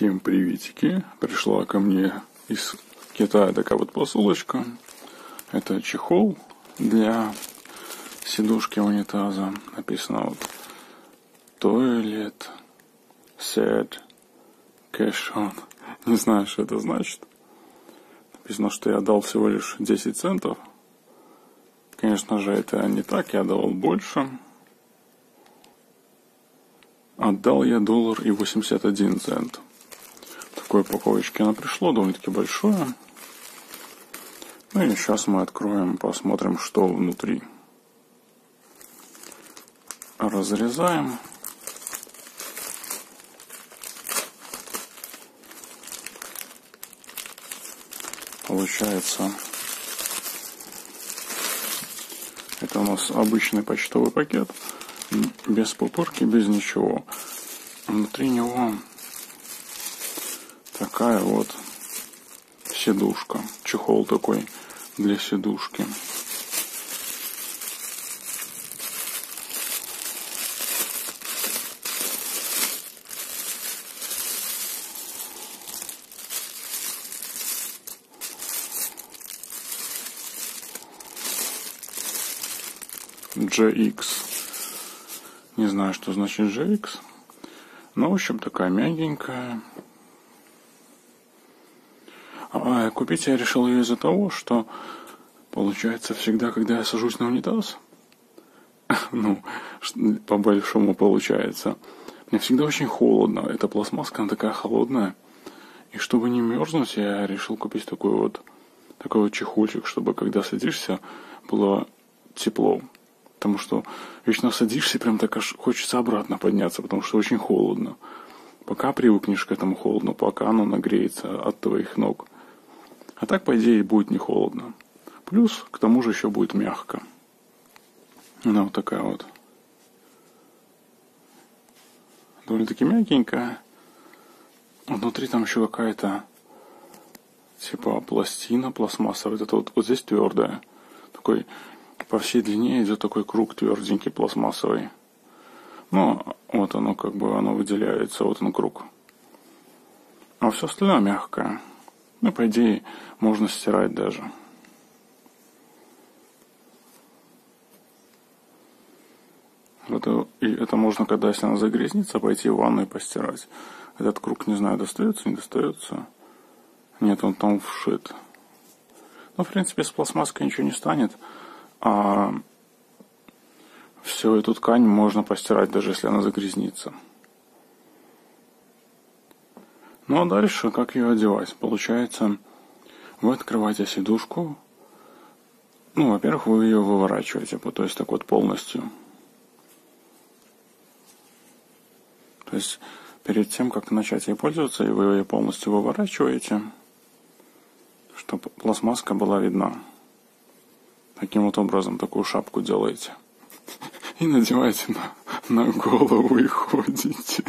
Всем приветики! Пришла ко мне из Китая такая вот посылочка. Это чехол для сидушки унитаза. Написано вот Toilet Set Cash On. Не знаю, что это значит. Написано, что я дал всего лишь 10 центов. Конечно же, это не так, я давал больше. Отдал я $1.81. В такой упаковочке она пришла, довольно-таки большое. Ну и сейчас мы откроем, посмотрим, что внутри. Разрезаем. Получается, это у нас обычный почтовый пакет. Без пупырки, без ничего. Внутри него такая вот сидушка. Чехол такой для сидушки. GX. Не знаю, что значит GX. Но, в общем, такая мягенькая. Купить я решил ее из-за того, что, получается, всегда, когда я сажусь на унитаз, ну, по-большому получается, мне всегда очень холодно. Эта пластмасска, она такая холодная. И чтобы не мерзнуть, я решил купить такой вот чехольчик, чтобы, когда садишься, было тепло. Потому что вечно садишься, прям так аж хочется обратно подняться, потому что очень холодно. Пока привыкнешь к этому холодно, пока оно нагреется от твоих ног. А так, по идее, будет не холодно. Плюс, к тому же, еще будет мягко. Она вот такая вот. Довольно-таки мягенькая. Внутри там еще какая-то, типа, пластина пластмассовая. Это вот здесь твердая. Такой... По всей длине идет такой круг тверденький, пластмассовый. Но вот оно как бы, оно выделяется, вот он круг. А все остальное мягкое. Ну, по идее, можно стирать даже. Это можно, когда, если она загрязнится, пойти в ванну и постирать. Этот круг, не знаю, достается, не достается. Нет, он там вшит. Но, в принципе, с пластмасской ничего не станет. А всю эту ткань можно постирать, даже если она загрязнится. Ну а дальше, как ее одевать? Получается, вы открываете сидушку. Ну, во-первых, вы ее выворачиваете, то есть так вот полностью. То есть перед тем, как начать ей пользоваться, вы ее полностью выворачиваете, чтобы пластмасска была видна. Таким вот образом такую шапку делаете. И надеваете на голову и ходите.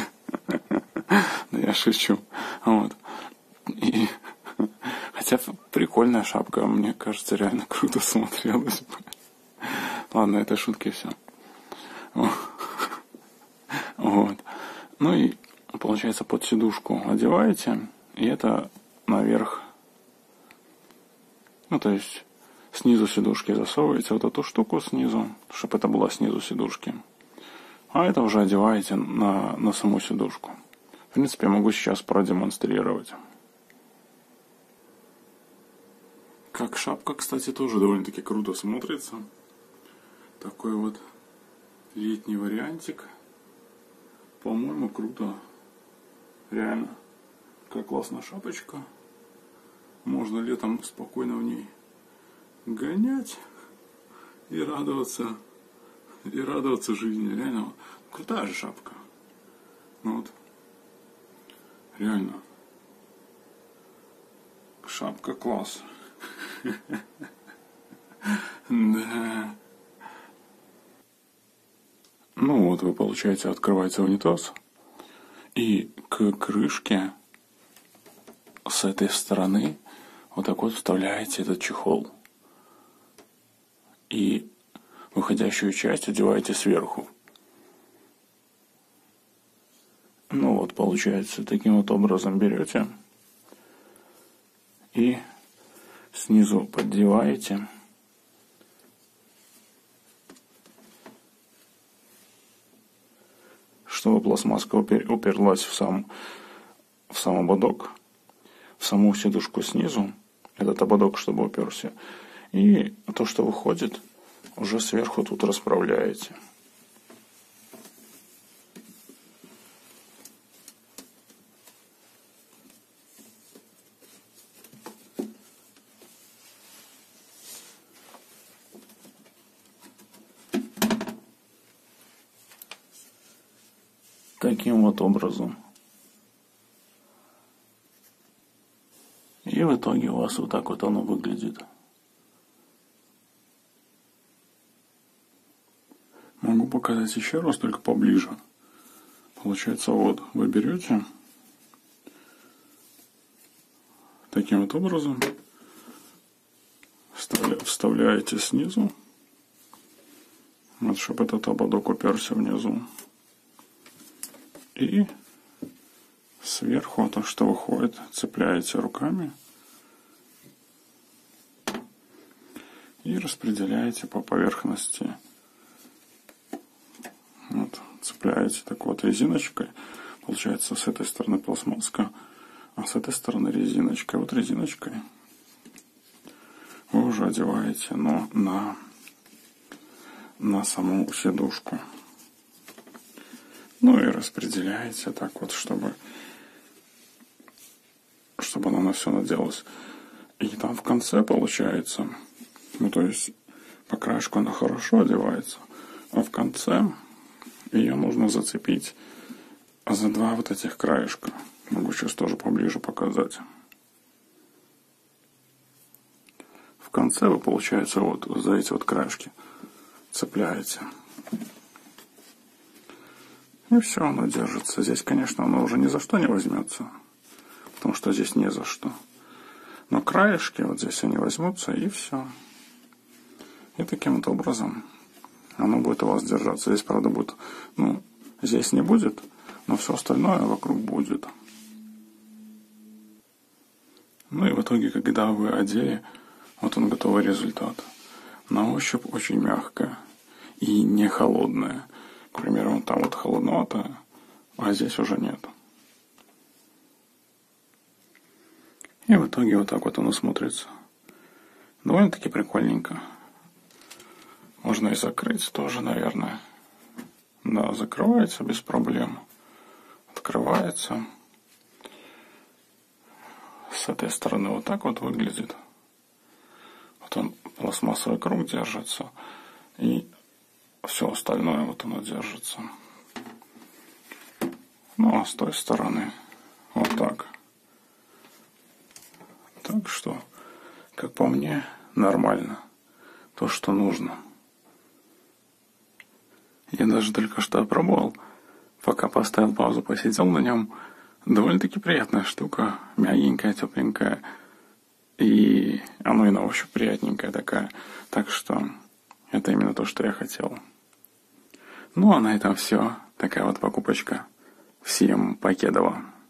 Да я шучу. Вот. И, хотя прикольная шапка, мне кажется, реально круто смотрелась бы. Ладно, это шутки, все. Вот. Ну и получается под сидушку одеваете. И это наверх. Ну то есть... Снизу сидушки засовываете вот эту штуку снизу, чтобы это была снизу сидушки. А это уже одеваете на саму сидушку. В принципе, я могу сейчас продемонстрировать. Как шапка, кстати, тоже довольно-таки круто смотрится. Такой вот летний вариантик. По-моему, круто. Реально. Какая классная шапочка. Можно летом спокойно в ней гонять и радоваться жизни. Реально крутая же шапка. Вот реально шапка класс. Да. Ну вот вы, получаете, открываете унитаз, и к крышке с этой стороны вот так вот вставляете этот чехол. И выходящую часть одеваете сверху. Ну вот, вот получается, таким вот образом берете и снизу поддеваете. Чтобы пластмасска уперлась в сам ободок, в саму сидушку снизу, этот ободок, чтобы уперся. И то, что выходит, уже сверху тут расправляете. Таким вот образом. И в итоге у вас вот так вот оно выглядит. Могу показать еще раз, только поближе. Получается, вот вы берете таким вот образом, вставляете снизу, вот, чтобы этот ободок уперся внизу. И сверху то, что выходит, цепляете руками и распределяете по поверхности. Вот, цепляете так вот резиночкой. Получается, с этой стороны пластмасска, а с этой стороны резиночкой. Вот резиночкой вы уже одеваете, но на саму сидушку. Ну и распределяете так вот, чтобы оно на все наделось. И там в конце получается, ну то есть по краешку она хорошо одевается, а в конце ее нужно зацепить за два вот этих краешка. Могу сейчас тоже поближе показать. В конце вы, получается, вот за эти вот краешки цепляете. И все, оно держится. Здесь, конечно, оно уже ни за что не возьмется, потому что здесь не за что. Но краешки вот здесь они возьмутся, и все. И таким вот образом оно будет у вас держаться. Здесь, правда, будет, ну, здесь не будет, но все остальное вокруг будет. Ну и в итоге, когда вы одели, вот он готовый результат. На ощупь очень мягкое и не холодное. К примеру, там вот холодновато, а здесь уже нет. И в итоге вот так вот оно смотрится. Довольно-таки прикольненько. Можно и закрыть тоже, наверное. Да, закрывается без проблем. Открывается. С этой стороны вот так вот выглядит. Вот он пластмассовый круг держится. И все остальное вот оно держится. Ну а с той стороны вот так. Так что, как по мне, нормально. То, что нужно. Я даже только что опробовал. Пока поставил паузу, посидел на нем. Довольно-таки приятная штука. Мягенькая, тепленькая. И оно и на ощупь приятненькая такая. Так что это именно то, что я хотел. Ну а на этом все. Такая вот покупочка. Всем покедова.